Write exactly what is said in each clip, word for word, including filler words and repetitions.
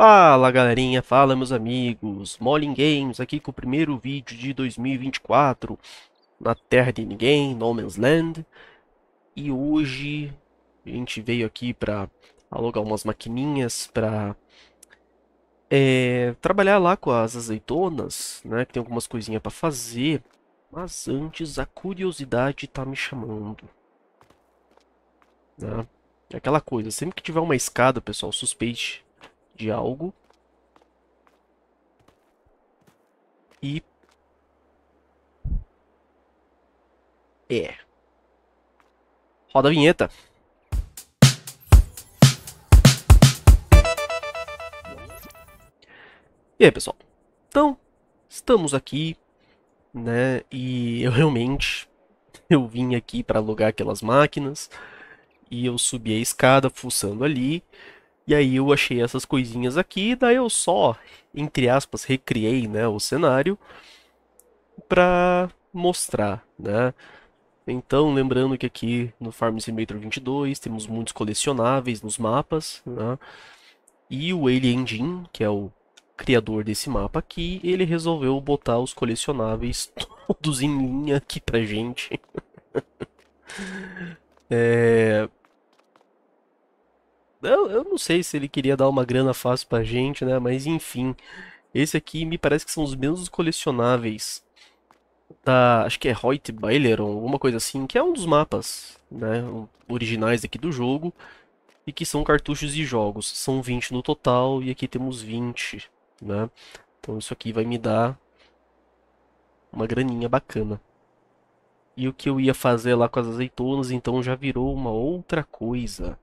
Fala galerinha, fala meus amigos, Molin Games aqui com o primeiro vídeo de dois mil e vinte e quatro na terra de ninguém, No Man's Land. E hoje a gente veio aqui para alugar umas maquininhas para é, trabalhar lá com as azeitonas, né, que tem algumas coisinhas para fazer. Mas antes a curiosidade tá me chamando, né? É aquela coisa, sempre que tiver uma escada, pessoal, suspeite de algo e é roda a vinheta. E aí, pessoal, então estamos aqui, né, e eu realmente eu vim aqui para alugar aquelas máquinas e eu subi a escada fuçando ali. E aí eu achei essas coisinhas aqui, daí eu só, entre aspas, recriei, né, o cenário para mostrar, né? Então, lembrando que aqui no Farm Simulator vinte e dois temos muitos colecionáveis nos mapas, né? E o Alien Jim, que é o criador desse mapa aqui, ele resolveu botar os colecionáveis todos em linha aqui pra gente. é... Eu, eu não sei se ele queria dar uma grana fácil pra gente, né? Mas enfim, esse aqui me parece que são os mesmos colecionáveis da... acho que é Hoyt Baileron, alguma coisa assim, que é um dos mapas, né, originais aqui do jogo. E que são cartuchos de jogos, são vinte no total e aqui temos vinte, né? Então isso aqui vai me dar uma graninha bacana. E o que eu ia fazer lá com as azeitonas, então já virou uma outra coisa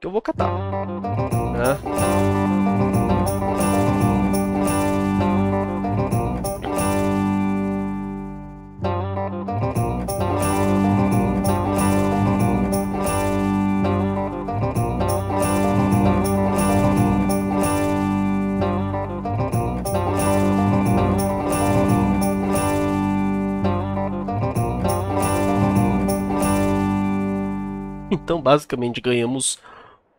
que eu vou catar, né? Então basicamente ganhamos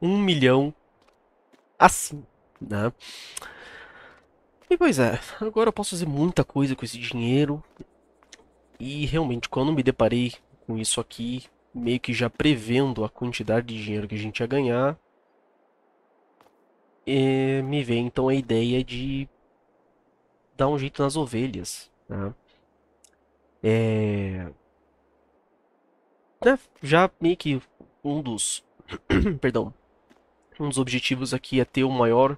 um milhão assim, né? E pois é, agora eu posso fazer muita coisa com esse dinheiro. E realmente, quando me deparei com isso aqui, meio que já prevendo a quantidade de dinheiro que a gente ia ganhar, é, me veio então a ideia de dar um jeito nas ovelhas, né? É... é já meio que um dos... perdão. Um dos objetivos aqui é ter o maior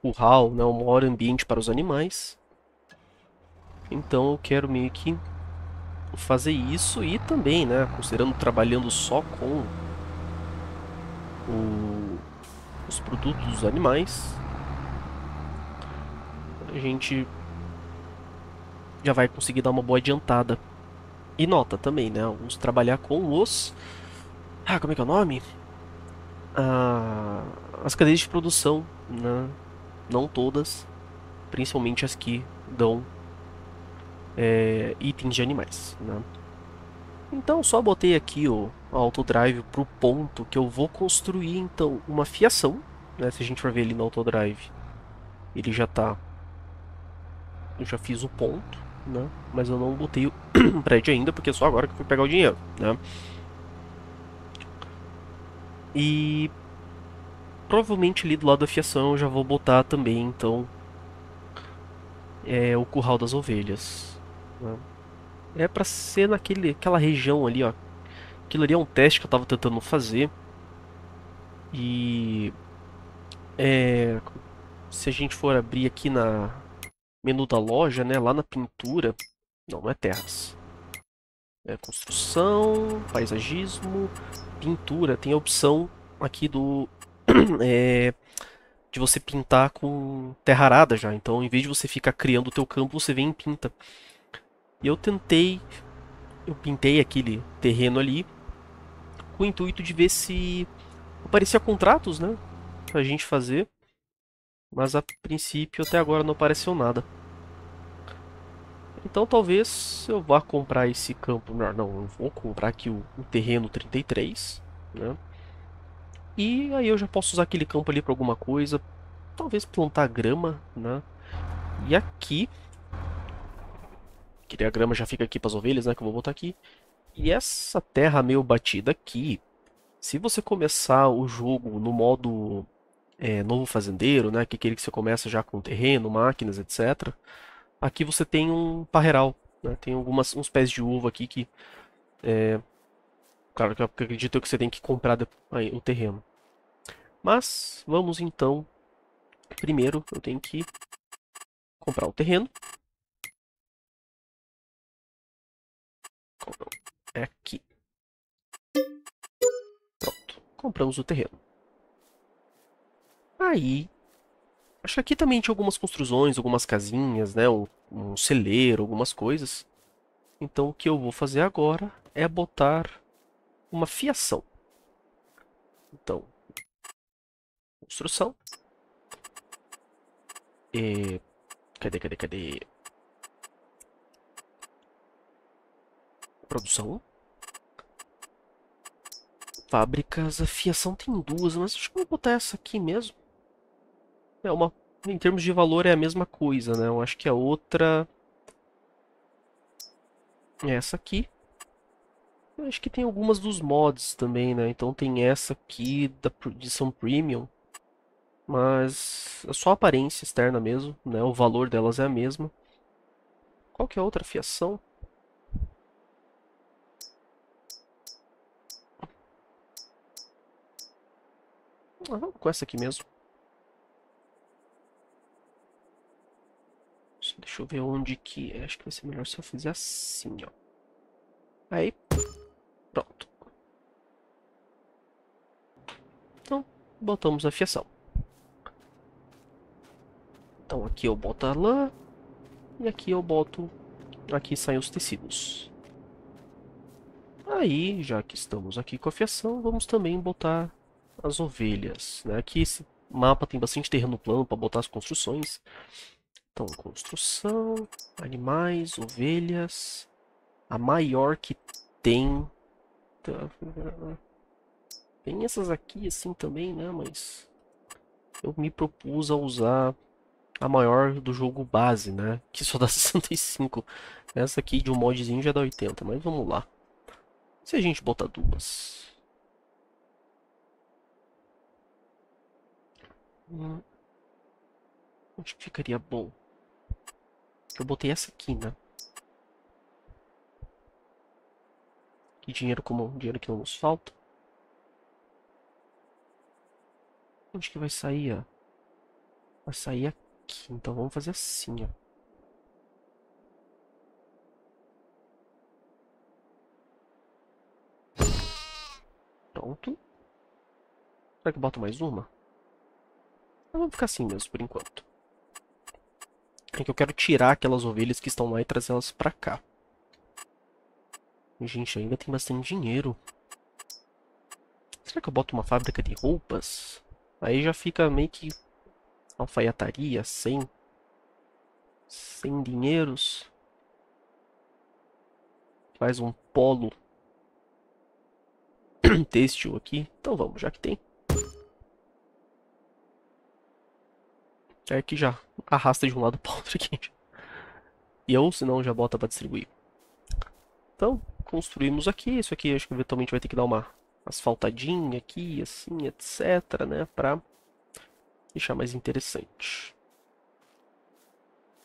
curral, né, o maior ambiente para os animais. Então eu quero meio que fazer isso e também, né, considerando trabalhando só com o, os produtos dos animais, a gente já vai conseguir dar uma boa adiantada. E nota também, né, vamos trabalhar com os... Ah, como é que é o nome? Ah, as cadeias de produção, né? Não todas, principalmente as que dão é, itens de animais, né? Então só botei aqui o autodrive para o ponto que eu vou construir então uma fiação, né? Se a gente for ver ali no autodrive, ele já tá... eu já fiz o ponto, né? Mas eu não botei o prédio ainda porque é só agora que eu fui pegar o dinheiro, né? E provavelmente ali do lado da fiação eu já vou botar também, então, é, o curral das ovelhas, né? É pra ser naquele, aquela região ali, ó. Aquilo ali é um teste que eu tava tentando fazer. E é, se a gente for abrir aqui na menu da loja, né, lá na pintura... Não, não é terras. É construção, paisagismo, pintura. Tem a opção aqui do é, de você pintar com terra arada já. Então, em vez de você ficar criando o teu campo, você vem e pinta. E eu tentei, eu pintei aquele terreno ali com o intuito de ver se aparecia contratos, né, pra gente fazer. Mas a princípio até agora não apareceu nada. Então talvez eu vá comprar esse campo, não, não eu vou comprar aqui o, o terreno trinta e três, né? E aí eu já posso usar aquele campo ali para alguma coisa, talvez plantar grama, né? E aqui, que a grama já fica aqui para as ovelhas, né, que eu vou botar aqui. E essa terra meio batida aqui, se você começar o jogo no modo é, novo fazendeiro, né, que é aquele que você começa já com terreno, máquinas, etcétera. Aqui você tem um parreiral, né, tem algumas, uns pés de uva aqui que... É, claro que eu acredito que você tem que comprar aí, o terreno. Mas vamos então... Primeiro eu tenho que comprar o terreno. É aqui. Pronto. Compramos o terreno. Aí... Acho que aqui também tinha algumas construções, algumas casinhas, né? Um celeiro, algumas coisas. Então o que eu vou fazer agora é botar uma fiação. Então... Construção. E... Cadê, cadê, cadê? Produção. Fábricas. A fiação tem duas, mas acho que eu vou botar essa aqui mesmo. É uma... Em termos de valor é a mesma coisa, né? Eu acho que a outra... É essa aqui. Eu acho que tem algumas dos mods também, né? Então tem essa aqui da edição Premium. Mas é só a aparência externa mesmo, né? O valor delas é a mesma. Qual que é a outra fiação? Ah, vamos com essa aqui mesmo. Deixa eu ver onde que é. Acho que vai ser melhor se eu fizer assim, ó. Aí, pronto. Então, botamos a fiação. Então, aqui eu boto a lã. E aqui eu boto... Aqui saem os tecidos. Aí, já que estamos aqui com a fiação, vamos também botar as ovelhas, né? Aqui esse mapa tem bastante terreno plano para botar as construções. Então, construção, animais, ovelhas, a maior que tem. Tem essas aqui assim também, né? Mas eu me propus a usar a maior do jogo base, né? Que só dá sessenta e cinco. Essa aqui de um modzinho já dá oitenta, mas vamos lá. Se a gente botar duas... Onde que ficaria bom? Eu botei essa aqui, né? Que dinheiro comum, dinheiro que não nos falta. Onde que vai sair, ó? Vai sair aqui, então vamos fazer assim, ó. Pronto. Será que eu boto mais uma? Mas vamos ficar assim mesmo, por enquanto. É que eu quero tirar aquelas ovelhas que estão lá e trazê-las pra cá. Gente, ainda tem bastante dinheiro. Será que eu boto uma fábrica de roupas? Aí já fica meio que alfaiataria, sem... Sem dinheiros. Faz um polo têxtil aqui. Então vamos, já que tem. É que já arrasta de um lado para o outro aqui. E ou se não já bota para distribuir. Então, construímos aqui. Isso aqui acho que eventualmente vai ter que dar uma asfaltadinha aqui, assim, etcétera, né? Para deixar mais interessante.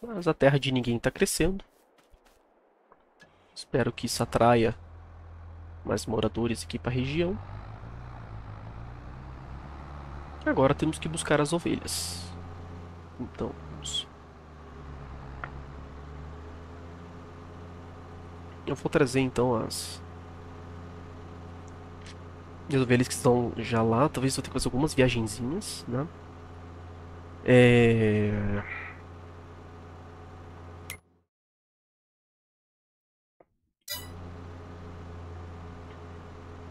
Mas a terra de ninguém está crescendo. Espero que isso atraia mais moradores aqui para a região. E agora temos que buscar as ovelhas. Então, vamos. Eu vou trazer então as... as ovelhas que estão já lá. Talvez eu tenha que fazer algumas viagenzinhas, né? É...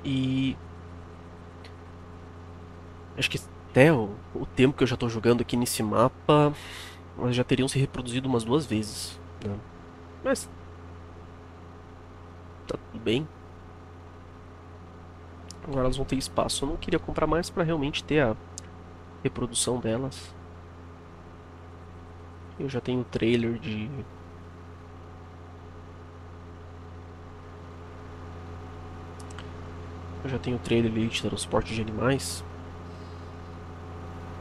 E... Acho que... Até o, o tempo que eu já estou jogando aqui nesse mapa, elas já teriam se reproduzido umas duas vezes, né? Mas tá tudo bem. Agora elas vão ter espaço. Eu não queria comprar mais para realmente ter a reprodução delas. Eu já tenho o trailer de... Eu já tenho o trailer ali de transporte de animais.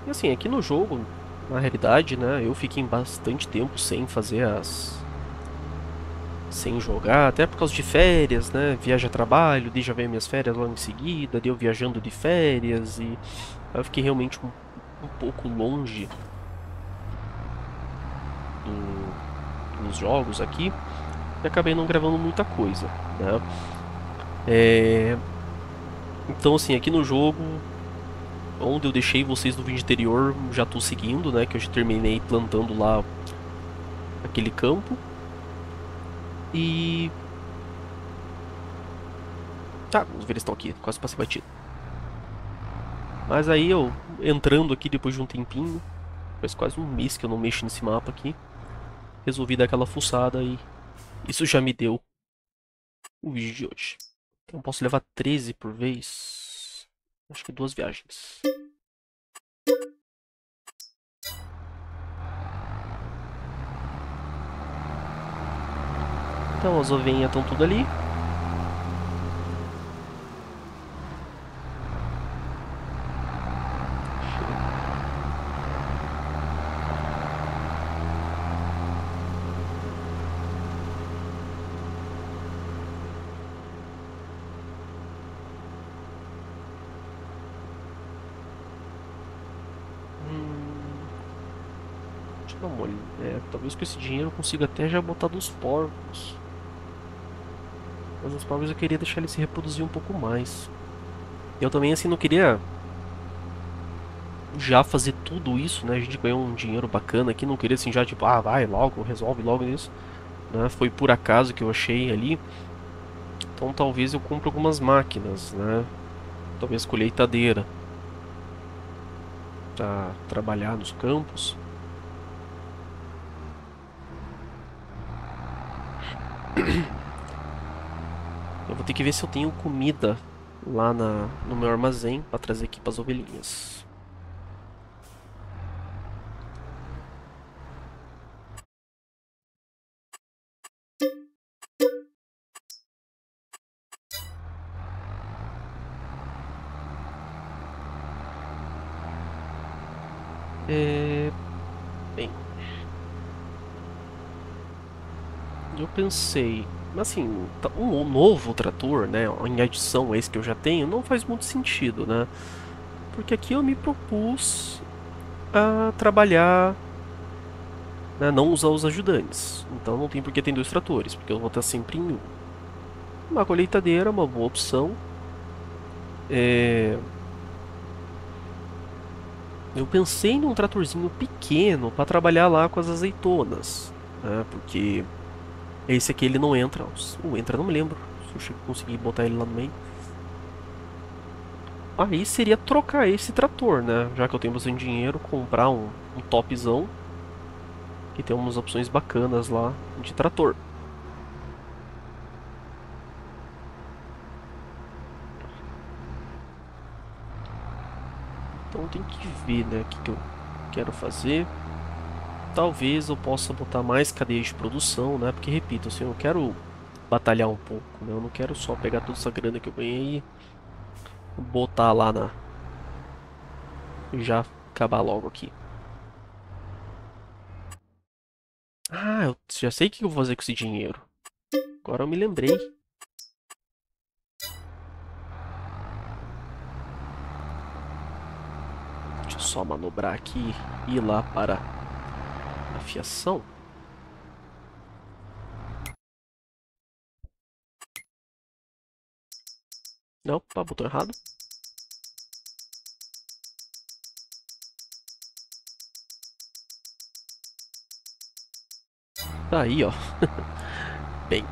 E assim, aqui no jogo, na realidade, né, eu fiquei bastante tempo sem fazer as... sem jogar, até por causa de férias, né, viaja a trabalho, daí já veio minhas férias logo em seguida, deu viajando de férias, e eu fiquei realmente um, um pouco longe do, dos jogos aqui, e acabei não gravando muita coisa, né. É... Então assim, aqui no jogo, onde eu deixei vocês no vídeo anterior, já estou seguindo, né, que eu já terminei plantando lá aquele campo. E... tá, os velhos estão aqui, quase passei batido. Mas aí eu, entrando aqui depois de um tempinho, faz quase um mês que eu não mexo nesse mapa aqui, resolvi dar aquela fuçada e isso já me deu o vídeo de hoje. Então posso levar treze por vez, acho que duas viagens. Então as ovelhinhas estão tudo ali. Deixa eu dar uma olhada. É, talvez com esse dinheiro eu consiga até já botar dos porcos. Mas os porcos eu queria deixar ele se reproduzir um pouco mais. Eu também assim não queria já fazer tudo isso, né? A gente ganhou um dinheiro bacana aqui, não queria assim já tipo, ah, vai logo, resolve logo isso, né? Foi por acaso que eu achei ali. Então talvez eu compre algumas máquinas, né? Talvez colheitadeira pra trabalhar nos campos. Eu vou ter que ver se eu tenho comida lá na, no meu armazém para trazer aqui para as ovelhinhas. É... bem... eu pensei... mas assim, um novo trator, né, em adição a esse que eu já tenho, não faz muito sentido, né? Porque aqui eu me propus a trabalhar, né, não usar os ajudantes. Então não tem por que ter dois tratores, porque eu vou estar sempre em um. Uma colheitadeira é uma boa opção. É... eu pensei num tratorzinho pequeno para trabalhar lá com as azeitonas, né, porque... esse aqui ele não entra, ou entra, não me lembro, se eu conseguir botar ele lá no meio. Aí seria trocar esse trator, né, já que eu tenho bastante dinheiro, comprar um, um topzão, que tem umas opções bacanas lá de trator. Então tem que ver, né, o que, que eu quero fazer. Talvez eu possa botar mais cadeias de produção, né? Porque, repito, assim, eu quero batalhar um pouco, né? Eu não quero só pegar toda essa grana que eu ganhei e botar lá na... já acabar logo aqui. Ah, eu já sei o que eu vou fazer com esse dinheiro. Agora eu me lembrei. Deixa eu só manobrar aqui e ir lá para... afiação. Não, opa, botão errado. Tá aí, ó. Bem,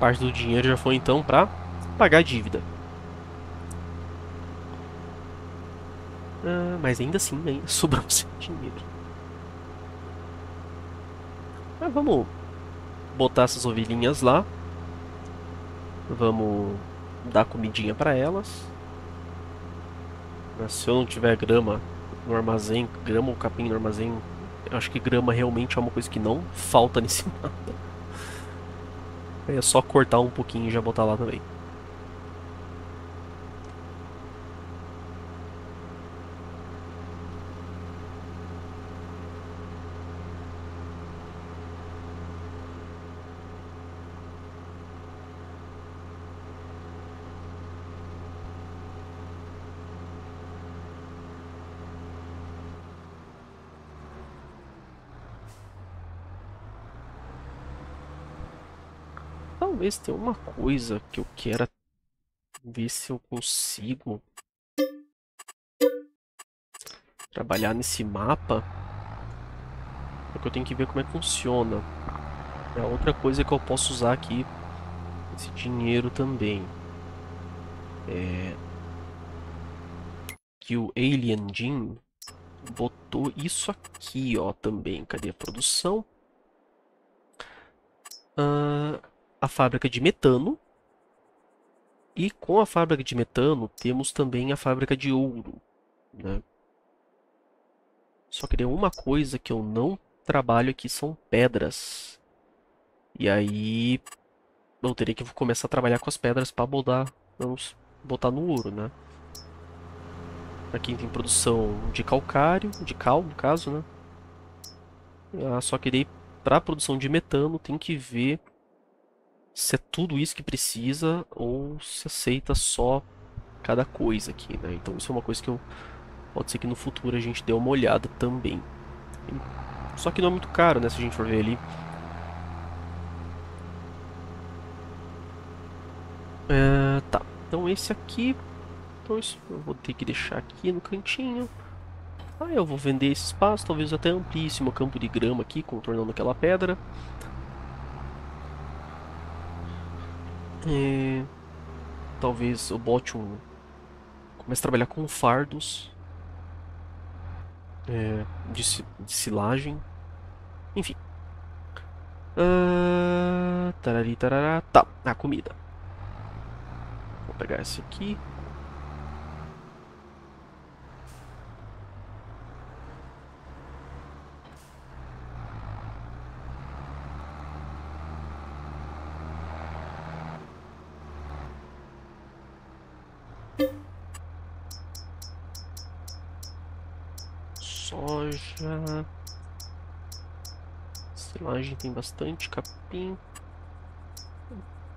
parte do dinheiro já foi então pra pagar a dívida. Ah, mas ainda assim, né, sobrou sem dinheiro. Mas vamos botar essas ovelhinhas lá. Vamos dar comidinha para elas. Mas se eu não tiver grama no armazém, grama ou capim no armazém, Eu acho que grama realmente é uma coisa que não falta nesse mapa. É só cortar um pouquinho e já botar lá também. Talvez tenha uma coisa que eu quero ver se eu consigo trabalhar nesse mapa. É que eu tenho que ver como é que funciona. É outra coisa que eu posso usar aqui esse dinheiro também. É... Que o Alien Jim botou isso aqui, ó, também. Cadê a produção? Ah... A fábrica de metano, e com a fábrica de metano temos também a fábrica de ouro, né? Só que tem uma coisa que eu não trabalho aqui, são pedras, e aí eu teria que começar a trabalhar com as pedras para botar, vamos botar no ouro, né? Aqui tem produção de calcário, de cal no caso, né? Ah, só que daí para a produção de metano tem que ver se é tudo isso que precisa ou se aceita só cada coisa aqui, né? Então isso é uma coisa que eu... Pode ser que no futuro a gente dê uma olhada também. Só que não é muito caro, né? Se a gente for ver ali. É, tá. Então esse aqui... Então isso eu vou ter que deixar aqui no cantinho. Aí eu vou vender esse espaço, talvez até amplíssimo campo de grama aqui, contornando aquela pedra. E... Talvez eu bote um... Comece a trabalhar com fardos é... de, de silagem. Enfim. Ah... Tarari, tarará. Tá, a ah, comida. Vou pegar esse aqui. Soja, silagem tem bastante, capim.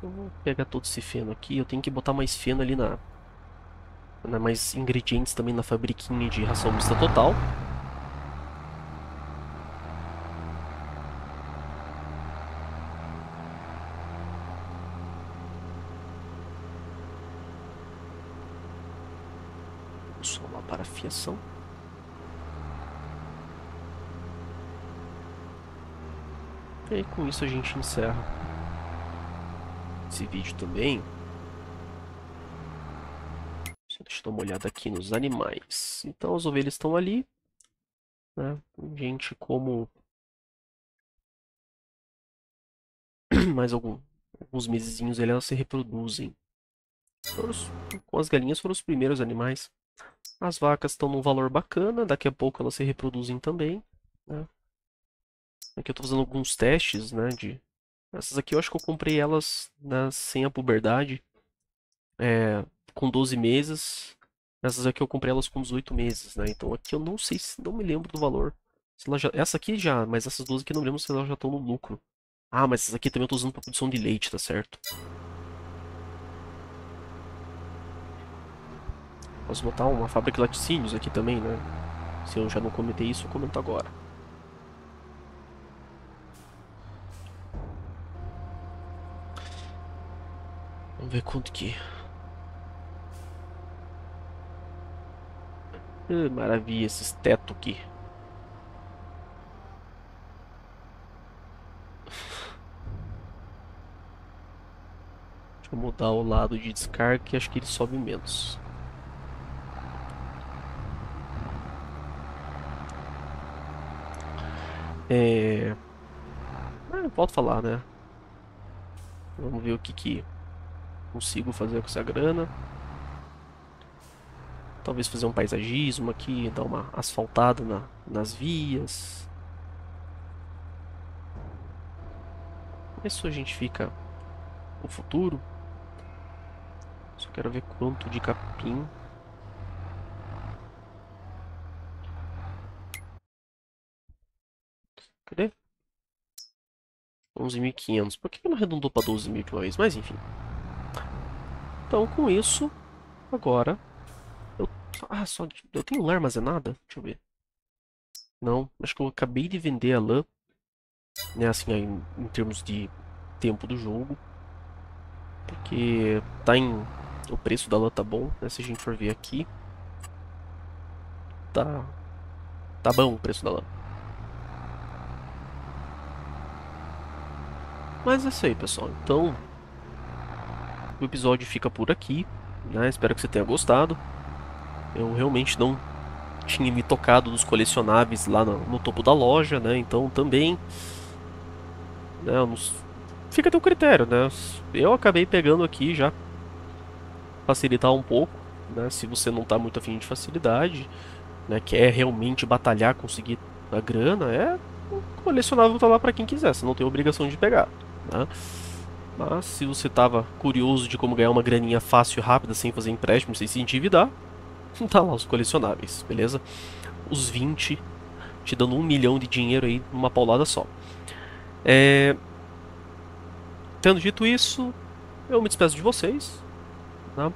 Eu vou pegar todo esse feno aqui. Eu tenho que botar mais feno ali na, na mais ingredientes também na fabriquinha de ração mista total. Só uma para fiação. E aí, com isso a gente encerra esse vídeo também. Deixa eu dar uma olhada aqui nos animais. Então as ovelhas estão ali, né? Gente, como mais algum, alguns mesezinhos elas se reproduzem. Os, com as galinhas foram os primeiros animais. As vacas estão num valor bacana, daqui a pouco elas se reproduzem também, né? Aqui eu estou fazendo alguns testes, né, de... Essas aqui eu acho que eu comprei elas, né, sem a puberdade, é, com doze meses. Essas aqui eu comprei elas com dezoito meses, né, então aqui eu não sei, se não me lembro do valor. Se ela já... Essa aqui já, mas essas duas aqui eu não lembro se elas já estão no lucro. Ah, mas essas aqui também eu estou usando para produção de leite, tá certo? Posso botar uma fábrica de laticínios aqui também, né? Se eu já não comentei isso, eu comento agora. Vamos ver quanto que... Ah, maravilha, esses tetos aqui. Deixa eu mudar o lado de descarga, que acho que ele sobe menos. É... Ah, volto a falar, né? Vamos ver o que que... consigo fazer com essa grana. Talvez fazer um paisagismo aqui, dar uma asfaltada na, nas vias. pessoa a gente fica o futuro. Só quero ver quanto de capim. Cadê? onze mil e quinhentos. Por que não arredondou para doze mil de uma vez? Mas enfim. Então com isso, agora... Eu... Ah, só... Eu tenho lã armazenada? Deixa eu ver. Não, acho que eu acabei de vender a lã. Né, assim, em, em termos de tempo do jogo. Porque tá em... O preço da lã tá bom, né? Se a gente for ver aqui. Tá... Tá bom o preço da lã. Mas é isso aí, pessoal. Então, o episódio fica por aqui, né? Espero que você tenha gostado. Eu realmente não tinha me tocado dos colecionáveis lá no, no topo da loja, né? Então também, né, nos... fica a teu critério, né? Eu acabei pegando aqui já facilitar um pouco, né? Se você não tá muito afim de facilidade, né? Quer realmente batalhar, conseguir a grana, é... O colecionável tá lá pra quem quiser, você não tem obrigação de pegar, né? Mas se você tava curioso de como ganhar uma graninha fácil e rápida, sem fazer empréstimo, sem se endividar, tá lá os colecionáveis, beleza? Os vinte, te dando um milhão de dinheiro aí numa paulada só. É... Tendo dito isso, eu me despeço de vocês, né?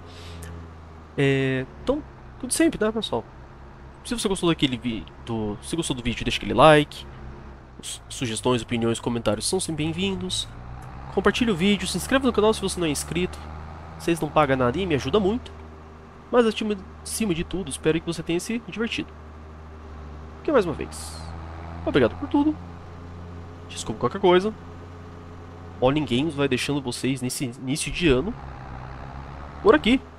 É... Então, tudo sempre, né, pessoal? Se você gostou daquele vi... do... Se gostou do vídeo, deixa aquele like. Sugestões, opiniões, comentários são sempre bem-vindos. Compartilhe o vídeo, se inscreva no canal se você não é inscrito. Vocês não pagam nada e me ajuda muito. Mas acima de tudo, espero que você tenha se divertido. Porque mais uma vez, obrigado por tudo. Desculpa qualquer coisa. Molin Games vai deixando vocês nesse início de ano por aqui.